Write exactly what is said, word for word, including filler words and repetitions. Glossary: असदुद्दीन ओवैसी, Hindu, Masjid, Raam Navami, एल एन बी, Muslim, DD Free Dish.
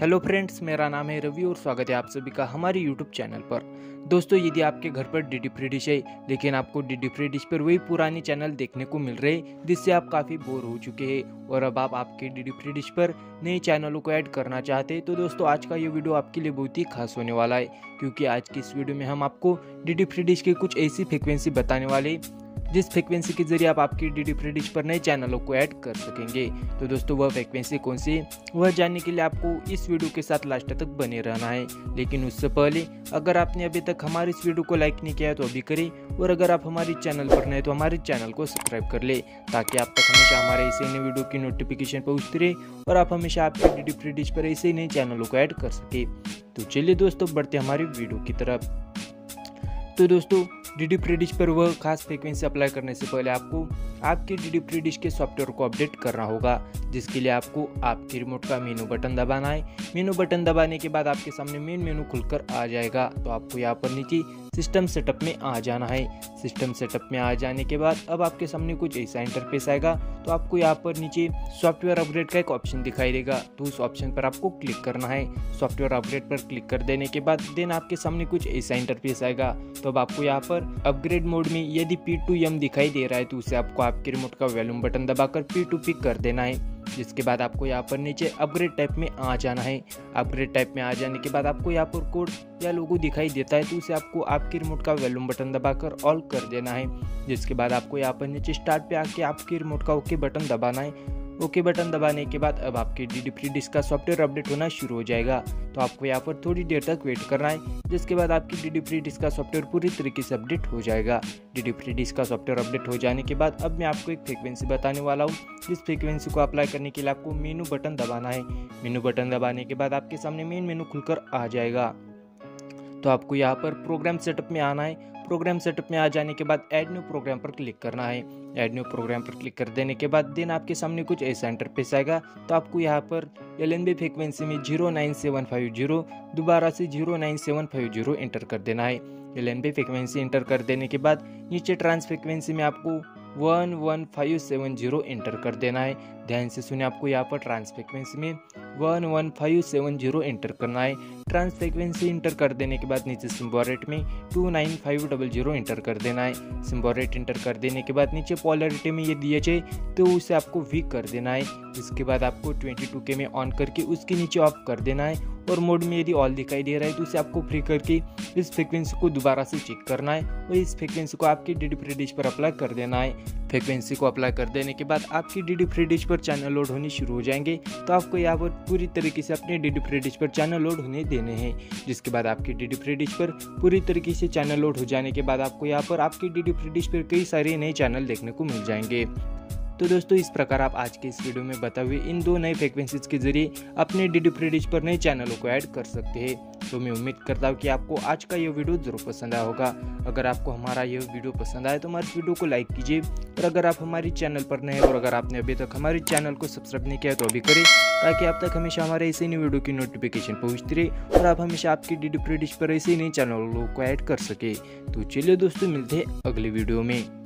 Hello friends, मेरा नाम है रवि और स्वागत है आप सभी का हमारे यूट्यूब चैनल पर। दोस्तों, यदि आपके घर पर डीडी फ्री डिश है लेकिन आपको डीडी फ्री डिश पर वही पुरानी चैनल देखने को मिल रहे हैं जिससे आप काफ़ी बोर हो चुके हैं और अब आप आपके डीडी फ्री डिश पर नए चैनलों को ऐड करना चाहते हैं, तो दोस्तों आज का ये वीडियो आपके लिए बहुत ही खास होने वाला है, क्योंकि आज की इस वीडियो में हम आपको डीडी फ्री डिश की कुछ ऐसी फ्रिक्वेंसी बताने वाले जिस फ्रिक्वेंसी के जरिए आप आपकी डीडी फ्री डिश पर नए चैनलों को ऐड कर सकेंगे। तो दोस्तों वह फ्रिक्वेंसी कौन सी है वह जानने के लिए आपको इस वीडियो के साथ लास्ट तक बने रहना है। लेकिन उससे पहले अगर आपने अभी तक हमारे इस वीडियो को लाइक नहीं किया है तो अभी करें, और अगर आप हमारे चैनल पर नए तो हमारे चैनल को सब्सक्राइब कर ले ताकि आप तक हमेशा हमारे ऐसे नए वीडियो की नोटिफिकेशन पहुँचती रहे और आप हमेशा आपकी डीडी फ्री डिश पर ऐसे नए चैनलों को ऐड कर सके। तो चलिए दोस्तों बढ़ते हमारी वीडियो की तरफ। तो दोस्तों डीडी फ्री डिश पर वह खास फ्रिक्वेंसी अप्लाई करने से पहले आपको आपके डीडी फ्री डिश के सॉफ्टवेयर को अपडेट करना होगा, जिसके लिए आपको आपके रिमोट का मेनू बटन दबाना है। मेनू बटन दबाने के बाद आपके सामने मेन मेनू खुलकर आ जाएगा। तो आपको यहाँ पर नीचे सिस्टम सेटअप में आ जाना है। सिस्टम सेटअप में आ जाने के बाद अब आपके सामने कुछ ऐसा इंटरफेस आएगा। तो आपको यहाँ पर नीचे सॉफ्टवेयर अपग्रेड का एक ऑप्शन दिखाई देगा, तो उस ऑप्शन पर आपको क्लिक करना है। सॉफ्टवेयर अपग्रेड पर क्लिक कर देने के बाद देन आपके सामने कुछ ऐसा इंटरफेस आएगा। तो अब आपको यहाँ पर अपग्रेड मोड में यदि पी टू एम दिखाई दे रहा है तो उसे आपको आपके रिमोट का वॉल्यूम बटन दबाकर पी टू पी कर देना है। जिसके बाद आपको यहाँ पर नीचे अपग्रेड टाइप में आ जाना है। अपग्रेड टाइप में आ जाने के बाद आपको यहाँ पर कोड या लोगो दिखाई देता है तो उसे आपको आपके रिमोट का वॉल्यूम बटन दबाकर ऑल कर देना है। जिसके बाद आपको यहाँ पर नीचे स्टार्ट पे आके आपके रिमोट का ओके बटन दबाना है। ओके बटन दबाने के बाद अब आपके डीडी फ्री डिश का सॉफ्टवेयर अपडेट होना शुरू हो जाएगा। तो आपको यहाँ पर थोड़ी देर तक वेट करना है, जिसके बाद आपकी डीडी फ्री डिश का सॉफ्टवेयर पूरी तरीके से अपडेट हो जाएगा। डीडी फ्री डिश का सॉफ्टवेयर अपडेट हो जाने के बाद अब मैं आपको एक फ्रीक्वेंसी बताने वाला हूँ, जिस फ्रीक्वेंसी को अप्लाई करने के लिए आपको मेनू बटन दबाना है। मेनू बटन दबाने के बाद आपके सामने मेन मेनू खुलकर आ जाएगा। तो आपको यहाँ पर प्रोग्राम सेटअप में आना है। प्रोग्राम सेटअप में आ जाने के बाद ऐड न्यू प्रोग्राम पर क्लिक करना है। ऐड न्यू प्रोग्राम पर क्लिक कर देने के बाद देन आपके सामने कुछ ऐसा इंटरफेस आएगा। तो आपको यहाँ पर एल एन बी फ्रिक्वेंसी में zero nine seven five zero दोबारा से zero nine seven five zero enter कर देना है। एल एन बी frequency enter कर देने के बाद नीचे ट्रांस फ्रिक्वेंसी में आपको one one five seven zero enter कर देना है। ध्यान से सुनिए, आपको यहाँ पर ट्रांस फ्रिक्वेंसी में one one five seven zero enter करना है। ट्रांस फ्रिक्वेंसी एंटर कर देने के बाद नीचे सिम्बोरेट में two nine five zero zero enter कर देना है। सिम्बोरेट एंटर कर देने के बाद नीचे पॉलरिटी में ये दिए चाहिए तो उसे आपको वीक कर देना है। इसके बाद आपको ट्वेंटी टू के में ऑन करके उसके नीचे ऑफ कर देना है, और मोड में यदि ऑल दिखाई दे रहा है तो उसे आपको फ्री करके इस फ्रिक्वेंसी को दोबारा से चेक करना है और इस फ्रिक्वेंसी को आपकी डीडी फ्री डिश पर अप्लाई कर देना है। फ्रिक्वेंसी को अप्लाई कर देने के बाद आपकी डीडी फ्री डिश पर चैनल लोड होने शुरू हो जाएंगे। तो आपको यहाँ पर पूरी तरीके से अपने डीडी फ्री डिश पर चैनल लोड होने देने हैं। जिसके बाद आपकी डीडी फ्री डिश पर पूरी तरीके से चैनल लोड हो जाने के बाद आपको यहाँ पर आपकी डीडी फ्री डिश पर कई सारे नए चैनल देखने को मिल जाएंगे। तो दोस्तों इस प्रकार आप आज के इस वीडियो में बताए हुए इन दो नए फ्रिक्वेंसीज के जरिए अपने डीडी फ्री डिश पर नए चैनलों को ऐड कर सकते हैं। तो मैं उम्मीद करता हूँ कि आपको आज का यह वीडियो जरूर पसंद आया होगा। अगर आपको हमारा यह वीडियो पसंद आए तो हमारे वीडियो को लाइक कीजिए, और अगर आप हमारे चैनल पर नए और अगर आपने अभी तक हमारे चैनल को सब्सक्राइब नहीं किया तो अभी करें ताकि आप तक हमेशा हमारे ऐसे नई वीडियो की नोटिफिकेशन पहुँचती रहे और आप हमेशा आपकी डीडी फ्री डिश पर ऐसे नए चैनलों को ऐड कर सके। तो चलिए दोस्तों मिलते हैं अगले वीडियो में।